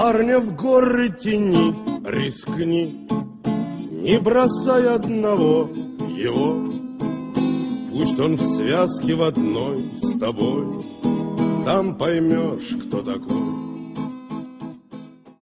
Парня в горы тяни, рискни, не бросай одного его. Пусть он в связке в одной с тобой, там поймешь, кто такой.